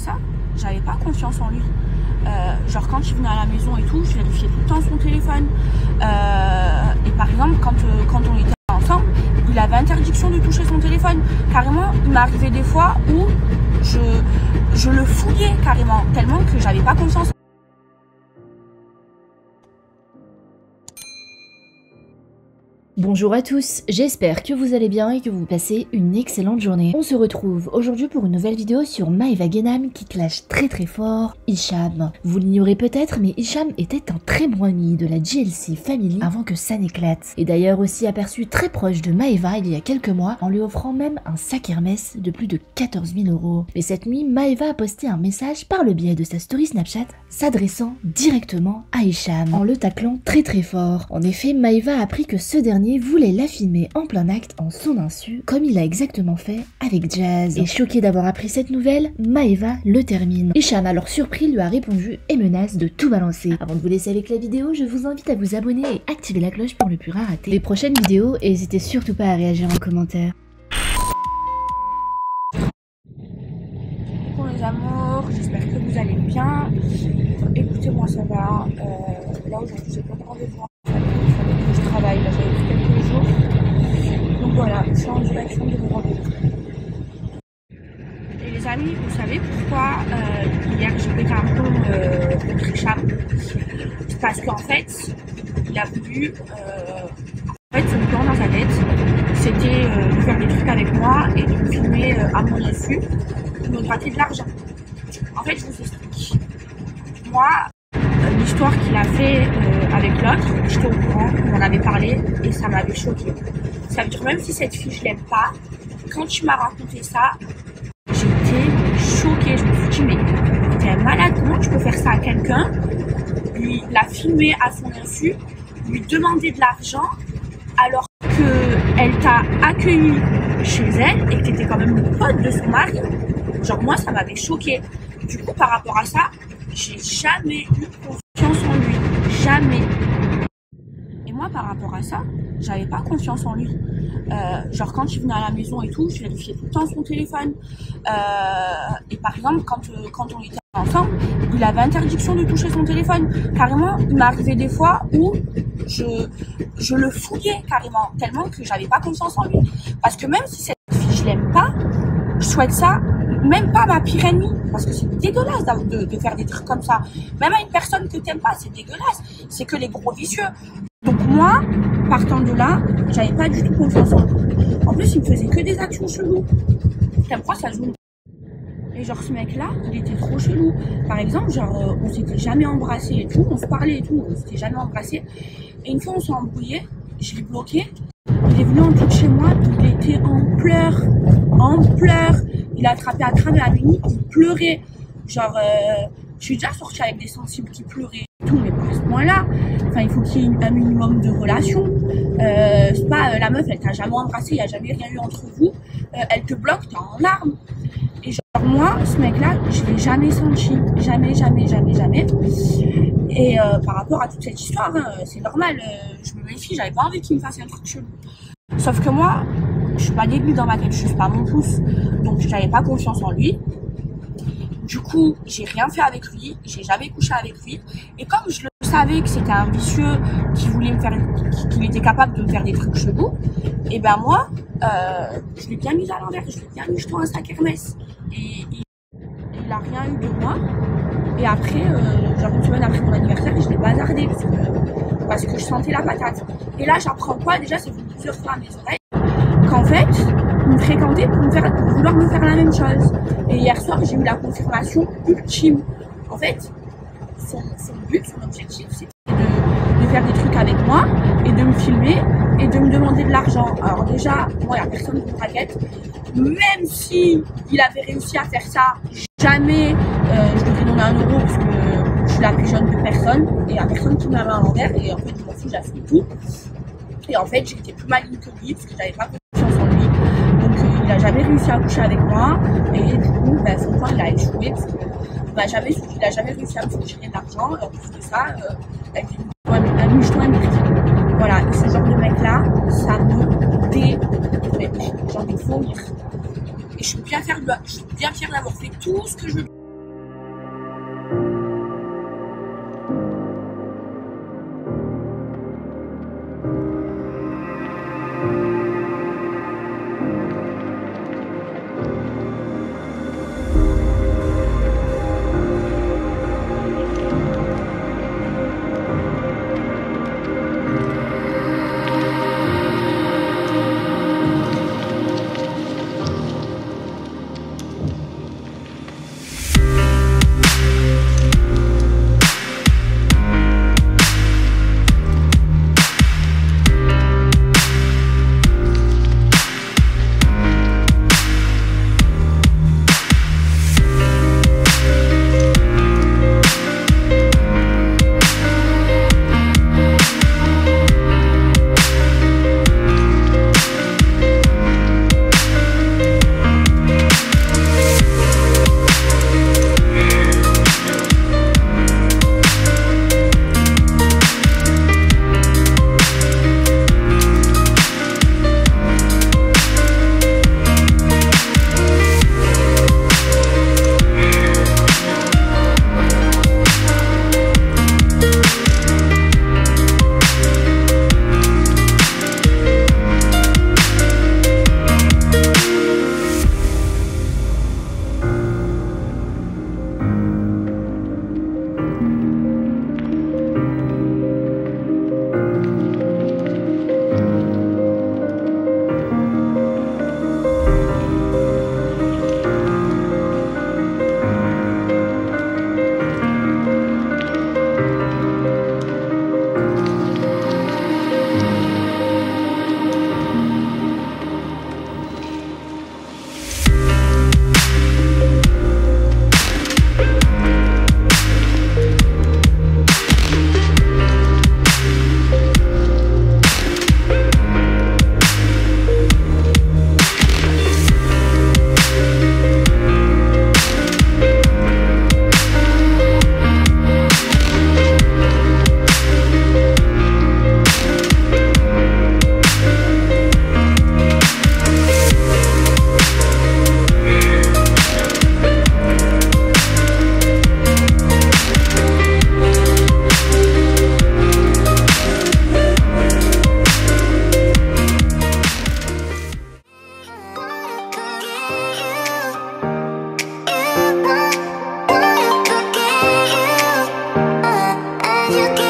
ça, j'avais pas confiance en lui. Genre quand il venait à la maison et tout, je vérifiais tout le temps son téléphone. Et par exemple, quand on était ensemble, il avait interdiction de toucher son téléphone. Carrément, il m'arrivait des fois où je le fouillais carrément, tellement que j'avais pas confiance. Bonjour à tous, j'espère que vous allez bien et que vous passez une excellente journée. On se retrouve aujourd'hui pour une nouvelle vidéo sur Maeva Ghennam qui clash très fort Hicham. Vous l'ignorez peut-être, mais Hicham était un très bon ami de la JLC Family avant que ça n'éclate. Et d'ailleurs aussi aperçu très proche de Maeva il y a quelques mois en lui offrant même un sac Hermès de plus de 14 000 €. Mais cette nuit, Maeva a posté un message par le biais de sa story Snapchat s'adressant directement à Hicham en le taclant très fort. En effet, Maeva a appris que ce dernier voulait la filmer en plein acte en son insu, comme il a exactement fait avec Jazz. Et choqué d'avoir appris cette nouvelle, Maeva le termine. Hicham, alors surpris, lui a répondu et menace de tout balancer. Avant de vous laisser avec la vidéo, je vous invite à vous abonner et activer la cloche pour ne plus rien rater les prochaines vidéos, et n'hésitez surtout pas à réagir en commentaire. Bonjour les amours, j'espère que vous allez bien. Écoutez-moi, ça va. Là aujourd'hui, j'ai pas de rendez-vous. Je travaille, là j'avais quelques jours, donc voilà, je suis en direction de mon rendez-vous. Et les amis, vous savez pourquoi hier j'ai pété un plomb contre Hicham? Parce qu'en fait, il a voulu, son plan dans sa tête, c'était de faire des trucs avec moi et de me filmer à mon insu, de me gratter de l'argent. En fait, je vous explique. Moi, l'histoire qu'il a fait avec l'autre, j'étais au courant, on en avait parlé et ça m'avait choquée. Ça veut dire, même si cette fille je l'aime pas, quand tu m'as raconté ça, j'étais choquée. Je me suis dit, mais t'es malade, comment tu peux faire ça à quelqu'un, lui la filmer à son insu, lui demander de l'argent alors qu'elle t'a accueilli chez elle et que t'étais quand même le pote de son mari. Genre moi ça m'avait choquée. Du coup par rapport à ça, j'ai jamais eu confiance en lui, jamais. Et moi par rapport à ça, j'avais pas confiance en lui. Genre quand il venait à la maison et tout, je vérifiais tout le temps son téléphone. Et par exemple quand on était ensemble, il avait interdiction de toucher son téléphone. Carrément, il m'arrivait des fois où je le fouillais carrément, tellement que j'avais pas confiance en lui. Parce que même si cette fille je l'aime pas, je souhaite ça même pas ma pire ennemie, parce que c'est dégueulasse de faire des trucs comme ça. Même à une personne que t'aimes pas, c'est dégueulasse. C'est que les gros vicieux. Donc moi, partant de là, j'avais pas du tout confiance en lui. En plus, il me faisait que des actions cheloues. T'aimes quoi, ça joue. Et genre ce mec-là, il était trop chelou. Par exemple, genre on s'était jamais embrassés et tout, on se parlait et tout, on s'était jamais embrassés. Et une fois, on s'est embrouillé, je l'ai bloqué. Il est venu en dessous chez moi, il était en pleurs, Il a attrapé à travers la mini, il pleurait. Genre, je suis déjà sortie avec des sensibles qui pleuraient et tout, mais pas à ce point-là. Enfin, il faut qu'il y ait un minimum de relation. C'est pas la meuf, elle t'a jamais embrassé, il n'y a jamais rien eu entre vous. Elle te bloque, t'es en larmes. Et genre, moi, ce mec-là, je l'ai jamais senti. Jamais. Et par rapport à toute cette histoire, c'est normal. Je me méfie, j'avais pas envie qu'il me fasse un truc chelou. Sauf que moi, je suis pas débile dans ma tête, je suis pas mon pouce, donc j'avais pas confiance en lui. Du coup, j'ai rien fait avec lui, j'ai jamais couché avec lui. Et comme je le savais que c'était un vicieux qui voulait me faire, qui était capable de me faire des trucs chelous, et ben moi, je l'ai bien mis à l'envers, je l'ai bien mis jetant un sac Hermès. Et il a rien eu de moi. Et après, genre une semaine après mon anniversaire, je l'ai bazardé parce que je sentais la patate. Et là, j'apprends quoi? Déjà, c'est venu plusieurs fois à mes oreilles. En fait, il me fréquentait pour vouloir me faire la même chose. Et hier soir, j'ai eu la confirmation ultime. En fait, son but, son objectif, c'était de faire des trucs avec moi et de me filmer et de me demander de l'argent. Alors déjà, moi, il n'y a personne qui me traquette. Même si il avait réussi à faire ça, jamais je devrais donner 1 € parce que je suis la plus jeune de personne et il n'y a personne qui m'a mis à l'envers. Et en fait, je m'en fous, j'assume tout. Et en fait, j'étais plus maligne que lui parce que j'avais pas confiance en lui. Donc, il n'a jamais réussi à coucher avec moi. Et du coup, ben, son plan, il a échoué parce qu'il n'a jamais réussi à me soutirer de l'argent. Et en plus de ça, avec une moucheton américaine. Voilà, et ce genre de mec-là, ça me dégoûte. J'ai envie de vomir. Et je suis bien fière d'avoir fait tout ce que je veux. you can.